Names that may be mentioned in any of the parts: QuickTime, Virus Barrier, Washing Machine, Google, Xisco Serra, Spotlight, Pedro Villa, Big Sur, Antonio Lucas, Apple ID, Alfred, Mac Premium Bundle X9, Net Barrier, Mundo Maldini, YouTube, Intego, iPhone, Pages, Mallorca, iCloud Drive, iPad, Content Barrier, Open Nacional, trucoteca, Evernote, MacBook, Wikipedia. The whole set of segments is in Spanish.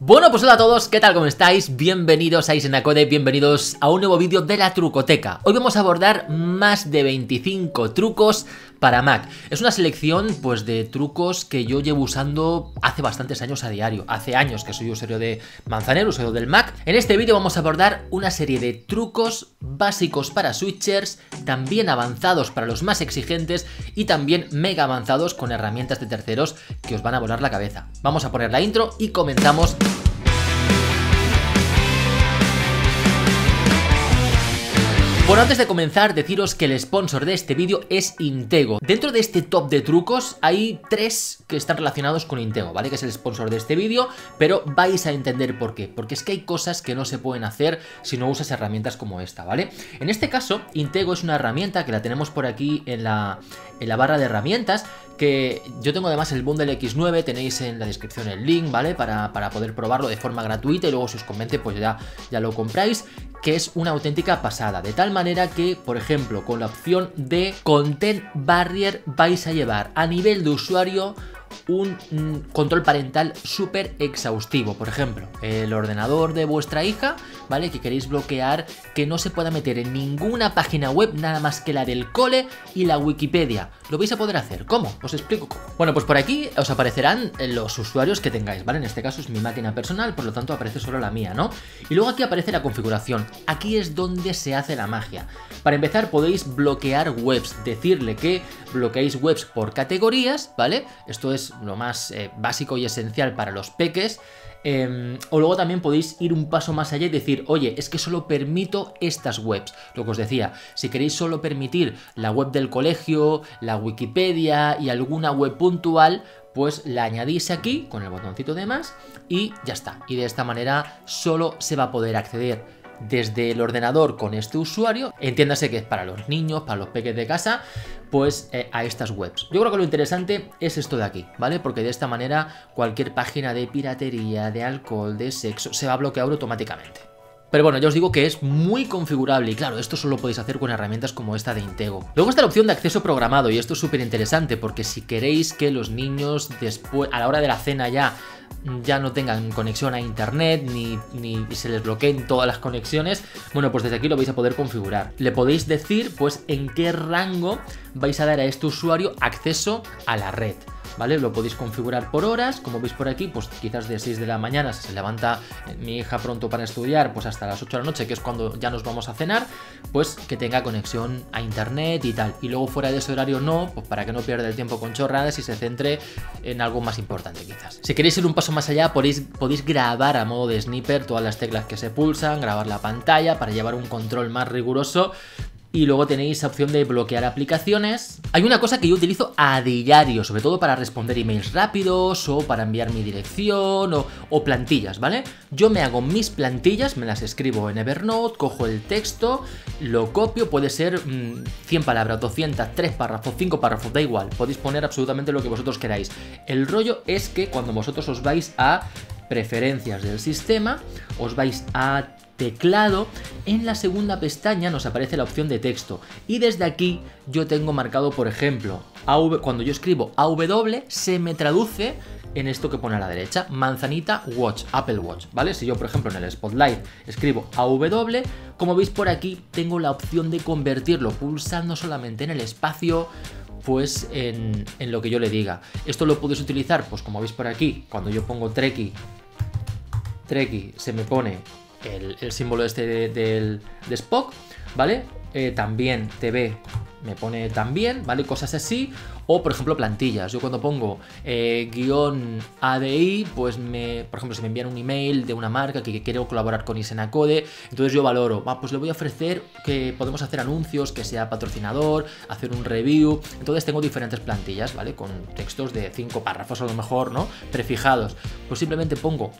Bueno, pues hola a todos, ¿qué tal? ¿Cómo estáis? Bienvenidos a Intego, bienvenidos a un nuevo vídeo de la trucoteca. Hoy vamos a abordar más de 25 trucos para Mac. Es una selección pues de trucos que yo llevo usando hace bastantes años a diario. Hace años que soy usuario de Manzanero, usuario del Mac. En este vídeo vamos a abordar una serie de trucos básicos para switchers, también avanzados para los más exigentes y también mega avanzados con herramientas de terceros que os van a volar la cabeza. Vamos a poner la intro y comenzamos. Bueno, antes de comenzar, deciros que el sponsor de este vídeo es Intego. Dentro de este top de trucos hay tres que están relacionados con Intego, ¿vale? Que es el sponsor de este vídeo, pero vais a entender por qué. Porque es que hay cosas que no se pueden hacer si no usas herramientas como esta, ¿vale? En este caso, Intego es una herramienta que la tenemos por aquí en la barra de herramientas, que yo tengo además el Bundle X9, tenéis en la descripción el link, ¿vale? Para poder probarlo de forma gratuita y luego si os convence pues ya lo compráis, que es una auténtica pasada. De tal manera que, por ejemplo, con la opción de Content Barrier vais a llevar a nivel de usuario un control parental súper exhaustivo. Por ejemplo, el ordenador de vuestra hija, ¿vale? Que queréis bloquear que no se pueda meter en ninguna página web nada más que la del cole y la Wikipedia. Lo vais a poder hacer. ¿Cómo? Os explico cómo. Bueno, pues por aquí os aparecerán los usuarios que tengáis, ¿vale? En este caso es mi máquina personal, por lo tanto aparece solo la mía, ¿no? Y luego aquí aparece la configuración. Aquí es donde se hace la magia. Para empezar podéis bloquear webs, decirle que bloqueáis webs por categorías, ¿vale? Esto es lo más básico y esencial para los peques, o luego también podéis ir un paso más allá y decir, oye, es que solo permito estas webs, lo que os decía, si queréis solo permitir la web del colegio, la Wikipedia y alguna web puntual, pues la añadís aquí con el botoncito de más y ya está, y de esta manera solo se va a poder acceder desde el ordenador con este usuario, entiéndase que es para los niños, para los peques de casa, pues a estas webs. Yo creo que lo interesante es esto de aquí, ¿vale? Porque de esta manera cualquier página de piratería, de alcohol, de sexo, se va a bloquear automáticamente. Pero bueno, ya os digo que es muy configurable y claro, esto solo lo podéis hacer con herramientas como esta de Intego. Luego está la opción de acceso programado y esto es súper interesante porque si queréis que los niños después, a la hora de la cena ya no tengan conexión a internet ni se les bloqueen todas las conexiones, bueno, pues desde aquí lo vais a poder configurar. Le podéis decir pues en qué rango vais a dar a este usuario acceso a la red, ¿vale? Lo podéis configurar por horas, como veis por aquí, pues quizás de 6 de la mañana, si se levanta mi hija pronto para estudiar, pues hasta las 8 de la noche, que es cuando ya nos vamos a cenar, pues que tenga conexión a internet y tal. Y luego fuera de ese horario no, pues para que no pierda el tiempo con chorradas y se centre en algo más importante quizás. Si queréis ir un paso más allá, podéis grabar a modo de sniper todas las teclas que se pulsan, grabar la pantalla para llevar un control más riguroso. Y luego tenéis la opción de bloquear aplicaciones. Hay una cosa que yo utilizo a diario, sobre todo para responder emails rápidos o para enviar mi dirección o plantillas, ¿vale? Yo me hago mis plantillas, me las escribo en Evernote, cojo el texto, lo copio, puede ser 100 palabras, 200, 3 párrafos, 5 párrafos, da igual. Podéis poner absolutamente lo que vosotros queráis. El rollo es que cuando vosotros os vais a preferencias del sistema, os vais a teclado, en la segunda pestaña nos aparece la opción de texto y desde aquí yo tengo marcado, por ejemplo, cuando yo escribo AW se me traduce en esto que pone a la derecha, manzanita watch, Apple Watch, ¿vale? Si yo, por ejemplo, en el Spotlight escribo AW, como veis por aquí tengo la opción de convertirlo pulsando solamente en el espacio pues en lo que yo le diga. Esto lo podéis utilizar, pues como veis por aquí, cuando yo pongo Treki se me pone el símbolo este de Spock, ¿vale? También TV me pone también, ¿vale? Cosas así. O, por ejemplo, plantillas. Yo cuando pongo guión ADI, pues por ejemplo, si me envían un email de una marca que quiero colaborar con Intego, entonces yo valoro, pues le voy a ofrecer que podemos hacer anuncios, que sea patrocinador, hacer un review. Entonces tengo diferentes plantillas, ¿vale? Con textos de 5 párrafos a lo mejor, ¿no? Prefijados. Pues simplemente pongo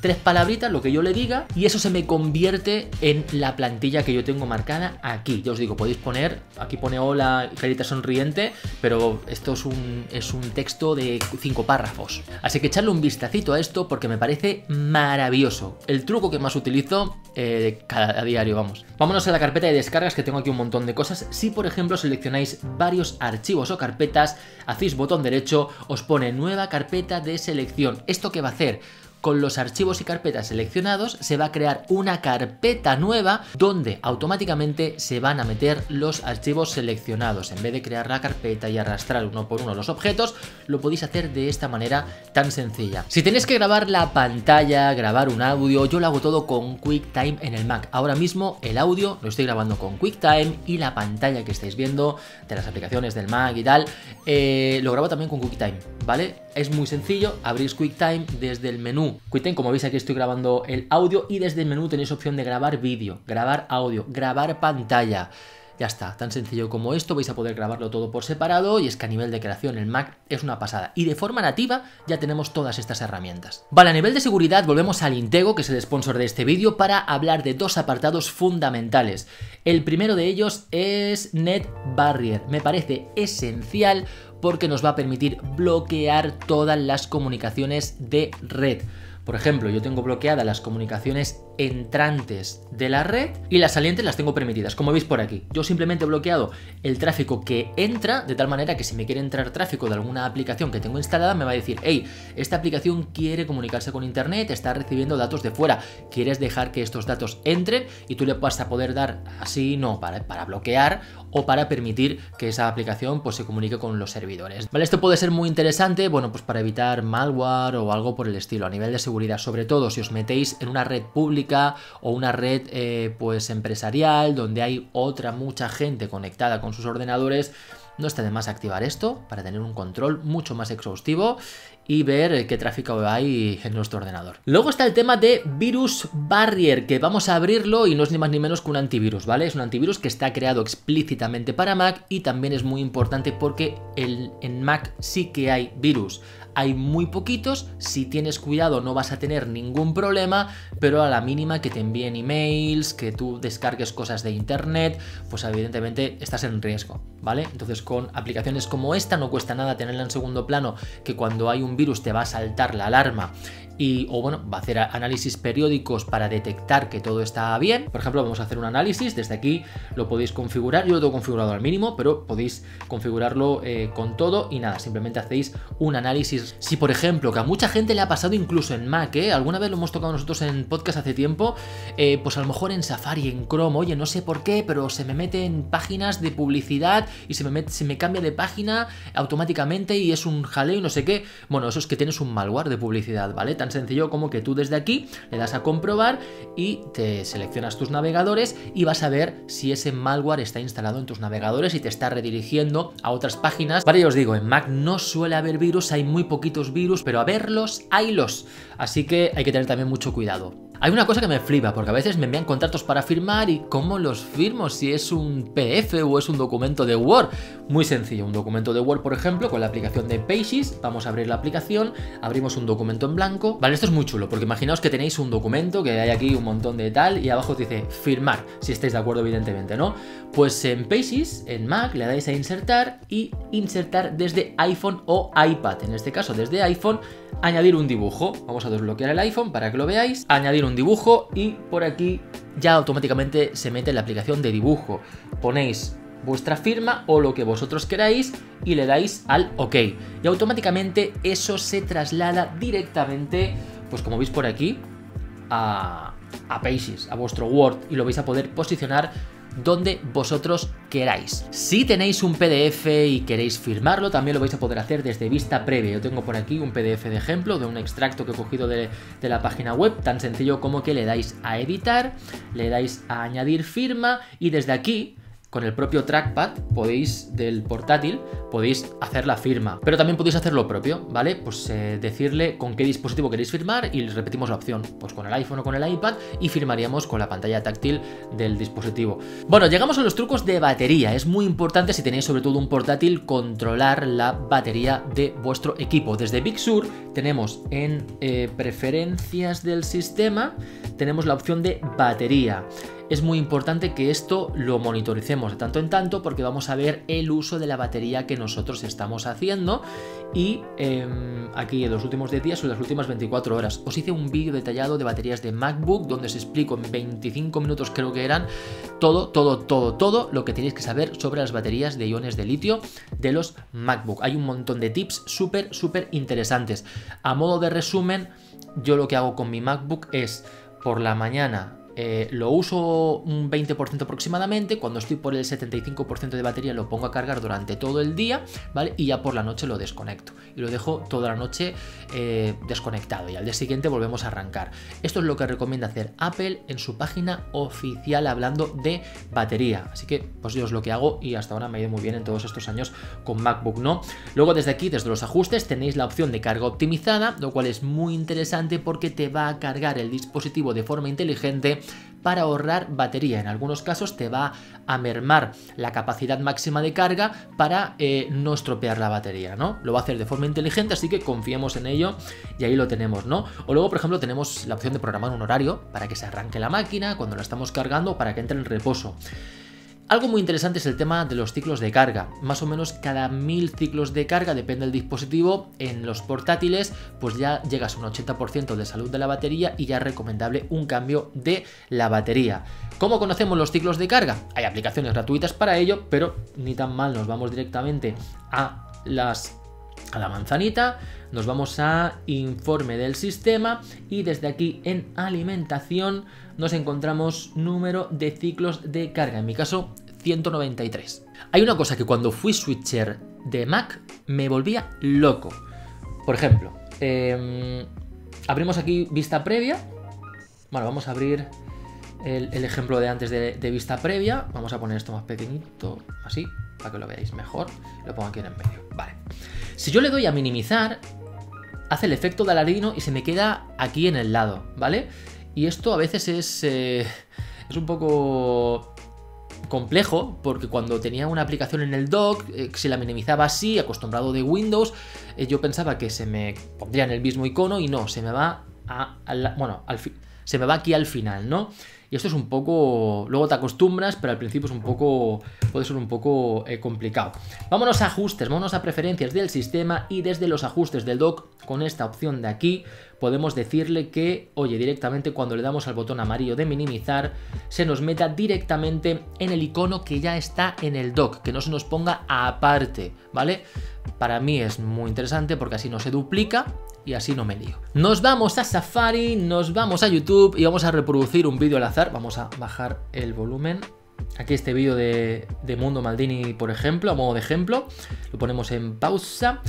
tres palabritas, lo que yo le diga, y eso se me convierte en la plantilla que yo tengo marcada aquí. Ya os digo, podéis poner, aquí pone hola, carita sonriente, pero esto es un texto de 5 párrafos. Así que echarle un vistacito a esto porque me parece maravilloso. El truco que más utilizo a diario, vamos. Vámonos a la carpeta de descargas, que tengo aquí un montón de cosas. Si, por ejemplo, seleccionáis varios archivos o carpetas, hacéis botón derecho, os pone nueva carpeta de selección. ¿Esto qué va a hacer? Con los archivos y carpetas seleccionados se va a crear una carpeta nueva donde automáticamente se van a meter los archivos seleccionados. En vez de crear la carpeta y arrastrar uno por uno los objetos, lo podéis hacer de esta manera tan sencilla. Si tenéis que grabar la pantalla, grabar un audio, yo lo hago todo con QuickTime en el Mac. Ahora mismo el audio lo estoy grabando con QuickTime y la pantalla que estáis viendo de las aplicaciones del Mac y tal, lo grabo también con QuickTime, ¿vale? Es muy sencillo, abrís QuickTime desde el menú QuickTime, como veis aquí estoy grabando el audio, y desde el menú tenéis opción de grabar vídeo, grabar audio, grabar pantalla. Ya está, tan sencillo como esto, vais a poder grabarlo todo por separado y es que a nivel de creación el Mac es una pasada. Y de forma nativa ya tenemos todas estas herramientas. Vale, a nivel de seguridad volvemos al Intego, que es el sponsor de este vídeo, para hablar de dos apartados fundamentales. El primero de ellos es Net Barrier. Me parece esencial porque nos va a permitir bloquear todas las comunicaciones de red. Por ejemplo, yo tengo bloqueadas las comunicaciones entrantes de la red y las salientes las tengo permitidas, como veis por aquí. Yo simplemente he bloqueado el tráfico que entra, de tal manera que si me quiere entrar tráfico de alguna aplicación que tengo instalada, me va a decir, hey, esta aplicación quiere comunicarse con internet, está recibiendo datos de fuera, ¿quieres dejar que estos datos entren? Y tú le vas a poder dar así, no, para bloquear o para permitir que esa aplicación pues se comunique con los servidores. Vale, esto puede ser muy interesante, bueno, pues para evitar malware o algo por el estilo, a nivel de seguridad. Sobre todo si os metéis en una red pública o una red pues empresarial donde hay mucha gente conectada con sus ordenadores, no está de más activar esto para tener un control mucho más exhaustivo y ver qué tráfico hay en nuestro ordenador. Luego está el tema de Virus Barrier, que vamos a abrirlo y no es ni más ni menos que un antivirus, ¿vale? Es un antivirus que está creado explícitamente para Mac y también es muy importante porque en Mac sí que hay virus. Hay muy poquitos, si tienes cuidado no vas a tener ningún problema, pero a la mínima que te envíen emails, que tú descargues cosas de internet, pues evidentemente estás en riesgo, ¿vale? Entonces con aplicaciones como esta no cuesta nada tenerla en segundo plano, que cuando hay un virus te va a saltar la alarma o va a hacer análisis periódicos para detectar que todo está bien. Por ejemplo, vamos a hacer un análisis, desde aquí lo podéis configurar, yo lo tengo configurado al mínimo, pero podéis configurarlo con todo y nada, simplemente hacéis un análisis. Si por ejemplo, que a mucha gente le ha pasado incluso en Mac, alguna vez lo hemos tocado nosotros en podcast hace tiempo, pues a lo mejor en Safari, en Chrome, oye, no sé por qué, pero se me meten páginas de publicidad y se me cambia de página automáticamente y es un jaleo y no sé qué. Bueno, eso es que tienes un malware de publicidad, ¿vale? Tan sencillo como que tú desde aquí le das a comprobar y te seleccionas tus navegadores y vas a ver si ese malware está instalado en tus navegadores y te está redirigiendo a otras páginas. Vale, ya os digo, en Mac no suele haber virus, hay muy poquitos virus, pero a verlos, haylos. Así que hay que tener también mucho cuidado. Hay una cosa que me flipa, porque a veces me envían contratos para firmar y ¿cómo los firmo? Si es un PDF o es un documento de Word. Muy sencillo, un documento de Word, por ejemplo, con la aplicación de Pages. Vamos a abrir la aplicación, abrimos un documento en blanco. Vale, esto es muy chulo, porque imaginaos que tenéis un documento, que hay aquí un montón de tal, y abajo os dice firmar, si estáis de acuerdo evidentemente, ¿no? Pues en Pages, en Mac, le dais a insertar y insertar desde iPhone o iPad. En este caso, desde iPhone, añadir un dibujo. Vamos a desbloquear el iPhone para que lo veáis. Añadir un dibujo y por aquí ya automáticamente se mete en la aplicación de dibujo. Ponéis vuestra firma o lo que vosotros queráis y le dais al OK. Y automáticamente eso se traslada directamente, pues como veis por aquí, a Pages, a vuestro Word, y lo vais a poder posicionar donde vosotros queráis. Si tenéis un PDF y queréis firmarlo, también lo vais a poder hacer desde vista previa. Yo tengo por aquí un PDF de ejemplo, de un extracto que he cogido de la página web, tan sencillo como que le dais a editar, le dais a añadir firma y desde aquí con el propio trackpad podéis, del portátil, podéis hacer la firma, pero también podéis hacer lo propio, ¿vale? Pues decirle con qué dispositivo queréis firmar y repetimos la opción, pues con el iPhone o con el iPad, y firmaríamos con la pantalla táctil del dispositivo. Bueno, llegamos a los trucos de batería. Es muy importante, si tenéis sobre todo un portátil, controlar la batería de vuestro equipo. Desde Big Sur tenemos en preferencias del sistema, tenemos la opción de batería. Es muy importante que esto lo monitoricemos de tanto en tanto, porque vamos a ver el uso de la batería que nosotros estamos haciendo. Y aquí en los últimos 10 días o las últimas 24 horas os hice un vídeo detallado de baterías de MacBook donde os explico en 25 minutos, creo que eran, todo lo que tenéis que saber sobre las baterías de iones de litio de los MacBook. Hay un montón de tips súper interesantes. A modo de resumen, yo lo que hago con mi MacBook es por la mañana lo uso un 20% aproximadamente, cuando estoy por el 75% de batería lo pongo a cargar durante todo el día, ¿vale? Y ya por la noche lo desconecto y lo dejo toda la noche desconectado, y al día siguiente volvemos a arrancar. Esto es lo que recomienda hacer Apple en su página oficial hablando de batería, así que pues yo es lo que hago y hasta ahora me ha ido muy bien en todos estos años con MacBook, ¿no? Luego desde aquí, desde los ajustes, tenéis la opción de carga optimizada, lo cual es muy interesante porque te va a cargar el dispositivo de forma inteligente para ahorrar batería. En algunos casos te va a mermar la capacidad máxima de carga para no estropear la batería, ¿no? Lo va a hacer de forma inteligente, así que confiemos en ello, y ahí lo tenemos, ¿no? O luego, por ejemplo, tenemos la opción de programar un horario para que se arranque la máquina cuando la estamos cargando, para que entre en reposo. Algo muy interesante es el tema de los ciclos de carga. Más o menos cada 1000 ciclos de carga, depende del dispositivo, en los portátiles pues ya llegas a un 80% de salud de la batería y ya es recomendable un cambio de la batería. ¿Cómo conocemos los ciclos de carga? Hay aplicaciones gratuitas para ello, pero ni tan mal, nos vamos directamente a la manzanita, nos vamos a informe del sistema y desde aquí en alimentación nos encontramos número de ciclos de carga, en mi caso 193. Hay una cosa que cuando fui switcher de Mac me volvía loco. Por ejemplo, abrimos aquí vista previa. Bueno, vamos a abrir el ejemplo de antes de vista previa. Vamos a poner esto más pequeñito, así, para que lo veáis mejor. Lo pongo aquí en el medio, vale. Si yo le doy a minimizar, hace el efecto de Aladino y se me queda aquí en el lado, ¿vale? Y esto a veces es un poco complejo, porque cuando tenía una aplicación en el dock, si la minimizaba así, acostumbrado de Windows, yo pensaba que se me pondría en el mismo icono y no, se me va se me va aquí al final, ¿no? Y esto es un poco... Luego te acostumbras, pero al principio es un poco... Puede ser un poco complicado. Vámonos a ajustes, vámonos a preferencias del sistema, y desde los ajustes del dock, con esta opción de aquí, podemos decirle que, oye, directamente cuando le damos al botón amarillo de minimizar, se nos meta directamente en el icono que ya está en el dock, que no se nos ponga aparte, ¿vale? Para mí es muy interesante porque así no se duplica y así no me lío. Nos vamos a Safari, nos vamos a YouTube y vamos a reproducir un vídeo al azar. Vamos a bajar el volumen. Aquí este vídeo de Mundo Maldini, por ejemplo, a modo de ejemplo. Lo ponemos en pausa.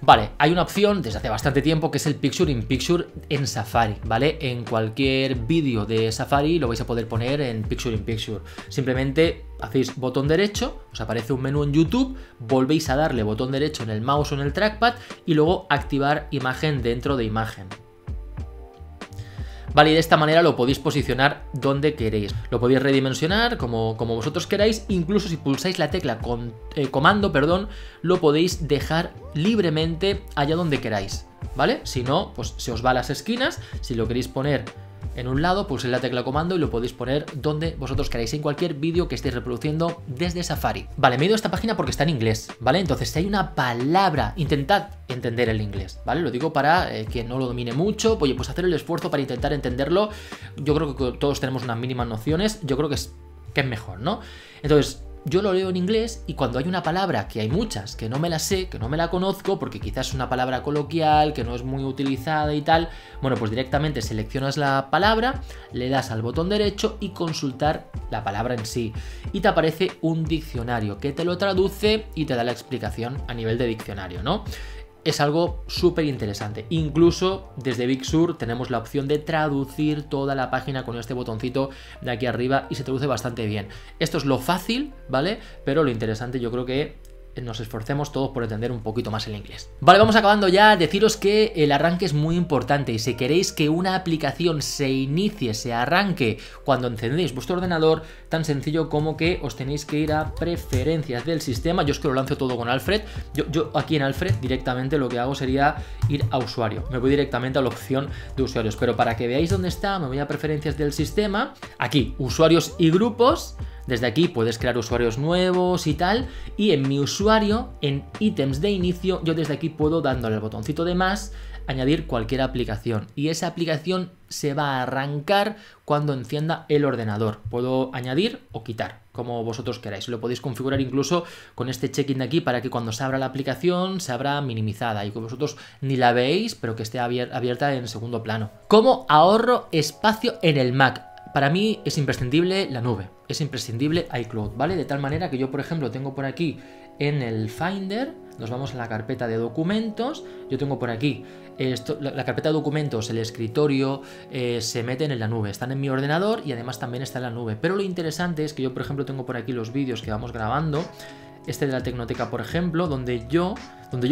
Vale, hay una opción desde hace bastante tiempo que es el Picture in Picture en Safari, ¿vale? En cualquier vídeo de Safari lo vais a poder poner en Picture in Picture. Simplemente hacéis botón derecho, os aparece un menú en YouTube, volvéis a darle botón derecho en el mouse o en el trackpad y luego activar imagen dentro de imagen. Vale, y de esta manera lo podéis posicionar donde queréis. Lo podéis redimensionar como vosotros queráis. Incluso si pulsáis la tecla comando, lo podéis dejar libremente allá donde queráis, ¿vale? Si no, pues se os va a las esquinas. Si lo queréis poner en un lado, pulséis la tecla comando y lo podéis poner donde vosotros queráis, en cualquier vídeo que estéis reproduciendo desde Safari. Vale, me he ido a esta página porque está en inglés, ¿vale? Entonces, si hay una palabra, intentad entender el inglés, ¿vale? Lo digo para quien no lo domine mucho, oye, pues hacer el esfuerzo para intentar entenderlo. Yo creo que todos tenemos unas mínimas nociones, yo creo que es mejor, ¿no? Entonces, yo lo leo en inglés y cuando hay una palabra, que hay muchas, que no me la sé, que no me la conozco, porque quizás es una palabra coloquial, que no es muy utilizada y tal, bueno, pues directamente seleccionas la palabra, le das al botón derecho y consultar la palabra en sí. Y te aparece un diccionario que te lo traduce y te da la explicación a nivel de diccionario, ¿no? es algo súper interesante. Incluso desde Big Sur tenemos la opción de traducir toda la página con este botoncito de aquí arriba y se traduce bastante bien. Esto es lo fácil, ¿vale? Pero lo interesante yo creo que nos esforcemos todos por entender un poquito más el inglés. Vale, vamos acabando ya. Deciros que el arranque es muy importante y si queréis que una aplicación se inicie, se arranque cuando encendéis vuestro ordenador, tan sencillo como que os tenéis que ir a preferencias del sistema. Yo es que lo lanzo todo con Alfred. Yo aquí en Alfred directamente lo que hago sería ir a usuario. Me voy directamente a la opción de usuarios, pero para que veáis dónde está, me voy a preferencias del sistema. Aquí, usuarios y grupos. Desde aquí puedes crear usuarios nuevos y tal, y en mi usuario, en ítems de inicio, yo desde aquí puedo, dándole el botoncito de más, añadir cualquier aplicación, y esa aplicación se va a arrancar cuando encienda el ordenador. Puedo añadir o quitar, como vosotros queráis. Lo podéis configurar incluso con este check-in de aquí para que cuando se abra la aplicación se abra minimizada y que vosotros ni la veéis, pero que esté abierta en segundo plano. ¿Cómo ahorro espacio en el Mac? Para mí es imprescindible la nube, es imprescindible iCloud, ¿vale? De tal manera que yo, por ejemplo, tengo por aquí en el Finder, nos vamos a la carpeta de documentos, yo tengo por aquí esto, la carpeta de documentos, el escritorio, se meten en la nube, están en mi ordenador y además también está en la nube. Pero lo interesante es que yo, por ejemplo, tengo por aquí los vídeos que vamos grabando, este de la Tecnoteca, por ejemplo, donde yo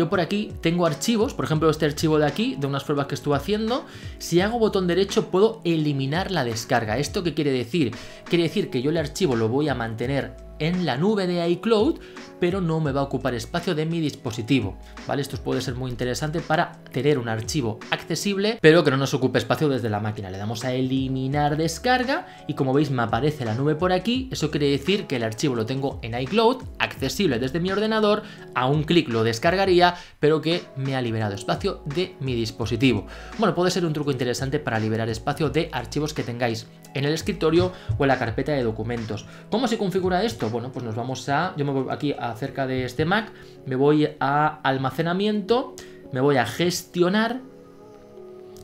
por aquí tengo archivos, por ejemplo este archivo de aquí, de unas pruebas que estuve haciendo. Si hago botón derecho puedo eliminar la descarga. ¿Esto qué quiere decir? Quiere decir que yo el archivo lo voy a mantener en la nube de iCloud, pero no me va a ocupar espacio de mi dispositivo, ¿vale? Esto puede ser muy interesante para tener un archivo accesible, pero que no nos ocupe espacio desde la máquina. Le damos a eliminar descarga y como veis me aparece la nube por aquí. Eso quiere decir que el archivo lo tengo en iCloud, accesible desde mi ordenador, a un clic lo descargaría, pero que me ha liberado espacio de mi dispositivo. Bueno, puede ser un truco interesante para liberar espacio de archivos que tengáis en el escritorio o en la carpeta de documentos. ¿Cómo se configura esto? Bueno, pues nos vamos a... Yo me voy aquí acerca de este Mac, me voy a almacenamiento, me voy a gestionar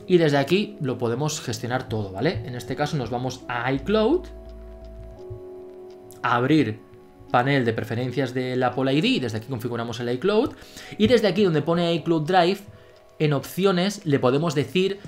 y desde aquí lo podemos gestionar todo, ¿vale? En este caso nos vamos a iCloud, a abrir panel de preferencias del Apple ID y desde aquí configuramos el iCloud y desde aquí donde pone iCloud Drive, en opciones le podemos decir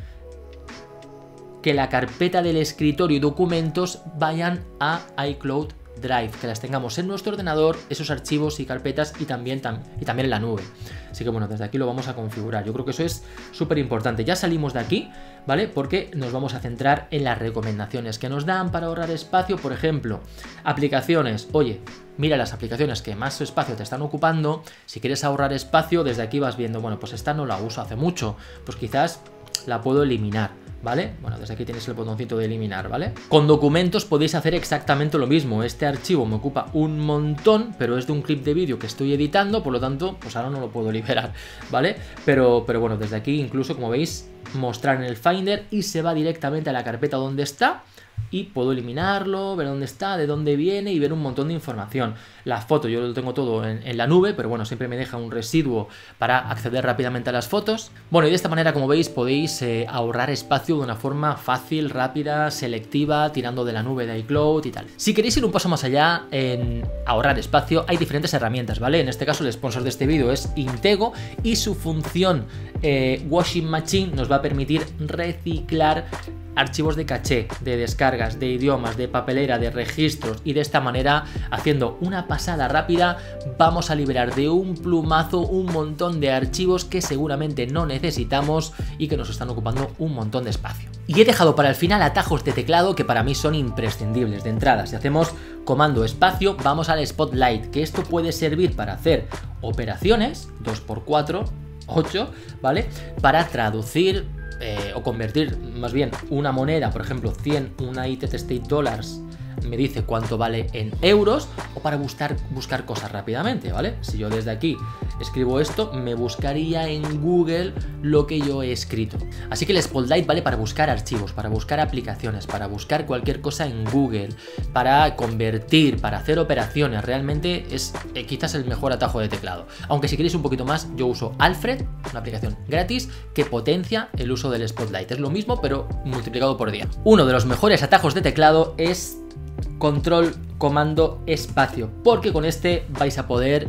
que la carpeta del escritorio y documentos vayan a iCloud Drive, que las tengamos en nuestro ordenador, esos archivos y carpetas y también en la nube. Así que bueno, desde aquí lo vamos a configurar. Yo creo que eso es súper importante. Ya salimos de aquí, ¿vale? Porque nos vamos a centrar en las recomendaciones que nos dan para ahorrar espacio. Por ejemplo, aplicaciones. Oye, mira las aplicaciones que más espacio te están ocupando. Si quieres ahorrar espacio, desde aquí vas viendo, bueno, pues esta no la uso hace mucho, pues quizás la puedo eliminar, ¿vale? Bueno, desde aquí tenéis el botoncito de eliminar, ¿vale? Con documentos podéis hacer exactamente lo mismo. Este archivo me ocupa un montón, pero es de un clip de vídeo que estoy editando, por lo tanto, pues ahora no lo puedo liberar, ¿vale? Pero bueno, desde aquí incluso, como veis, mostrar en el Finder y se va directamente a la carpeta donde está y puedo eliminarlo, ver dónde está, de dónde viene y ver un montón de información. Las fotos, yo lo tengo todo en la nube, pero bueno, siempre me deja un residuo para acceder rápidamente a las fotos. Bueno, y de esta manera, como veis, podéis ahorrar espacio de una forma fácil, rápida, selectiva, tirando de la nube de iCloud y tal. Si queréis ir un paso más allá en ahorrar espacio, hay diferentes herramientas, ¿vale? En este caso, el sponsor de este vídeo es Intego y su función Washing Machine nos va a permitir reciclar archivos de caché, de descargas, de idiomas, de papelera, de registros y de esta manera, haciendo una pasada rápida, vamos a liberar de un plumazo un montón de archivos que seguramente no necesitamos y que nos están ocupando un montón de espacio. Y he dejado para el final atajos de teclado que para mí son imprescindibles. De entrada, si hacemos comando espacio, vamos al Spotlight, que esto puede servir para hacer operaciones 2×4, 8, ¿vale? Para traducir o convertir más bien una moneda, por ejemplo 100, una United States Dollars, me dice cuánto vale en euros, o para buscar cosas rápidamente, ¿vale? Si yo desde aquí escribo esto, me buscaría en Google lo que yo he escrito. Así que el Spotlight vale para buscar archivos, para buscar aplicaciones, para buscar cualquier cosa en Google, para convertir, para hacer operaciones. Realmente es quizás el mejor atajo de teclado. Aunque si queréis un poquito más, yo uso Alfred, una aplicación gratis que potencia el uso del Spotlight. Es lo mismo, pero multiplicado por 10. Uno de los mejores atajos de teclado es control, comando, espacio, porque con este vais a poder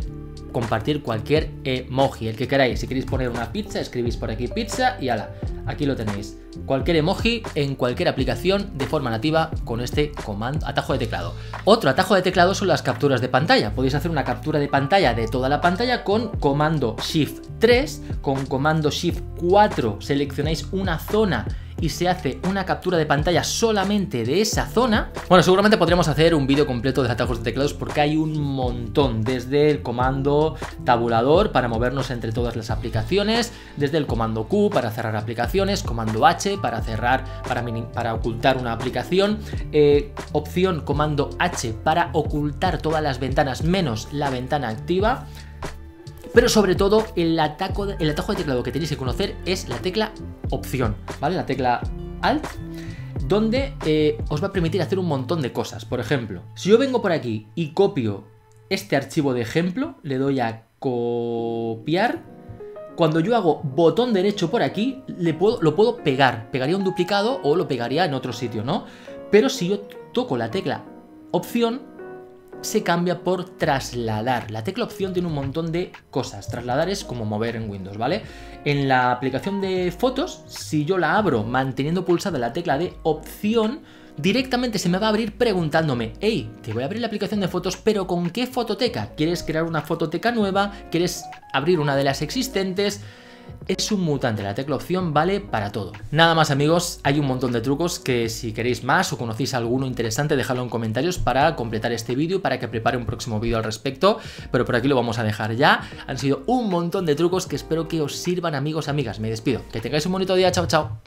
compartir cualquier emoji, el que queráis. Si queréis poner una pizza, escribís por aquí pizza y ala, aquí lo tenéis. Cualquier emoji en cualquier aplicación de forma nativa con este comando atajo de teclado. Otro atajo de teclado son las capturas de pantalla. Podéis hacer una captura de pantalla de toda la pantalla con comando Shift 3, con comando Shift 4 seleccionáis una zona y se hace una captura de pantalla solamente de esa zona. Bueno, seguramente podremos hacer un vídeo completo de atajos de teclados porque hay un montón, desde el comando tabulador para movernos entre todas las aplicaciones, desde el comando Q para cerrar aplicaciones, comando H para cerrar, para ocultar una aplicación, opción comando H para ocultar todas las ventanas menos la ventana activa. Pero sobre todo el atajo de teclado que tenéis que conocer es la tecla opción, ¿vale? La tecla Alt, donde os va a permitir hacer un montón de cosas. Por ejemplo, si yo vengo por aquí y copio este archivo de ejemplo, le doy a copiar. Cuando yo hago botón derecho por aquí, lo puedo pegar. Pegaría un duplicado o lo pegaría en otro sitio, ¿no? Pero si yo toco la tecla opción, se cambia por trasladar. La tecla opción tiene un montón de cosas. Trasladar es como mover en Windows, ¿vale? En la aplicación de fotos, si yo la abro manteniendo pulsada la tecla de opción, directamente se me va a abrir preguntándome: hey, te voy a abrir la aplicación de fotos, pero ¿con qué fototeca? ¿Quieres crear una fototeca nueva? ¿Quieres abrir una de las existentes? Es un mutante, la tecla opción vale para todo. Nada más, amigos, hay un montón de trucos que, si queréis más o conocéis alguno interesante, dejadlo en comentarios para completar este vídeo, para que prepare un próximo vídeo al respecto, pero por aquí lo vamos a dejar ya. Han sido un montón de trucos que espero que os sirvan, amigos, amigas. Me despido, que tengáis un bonito día, chao, chao.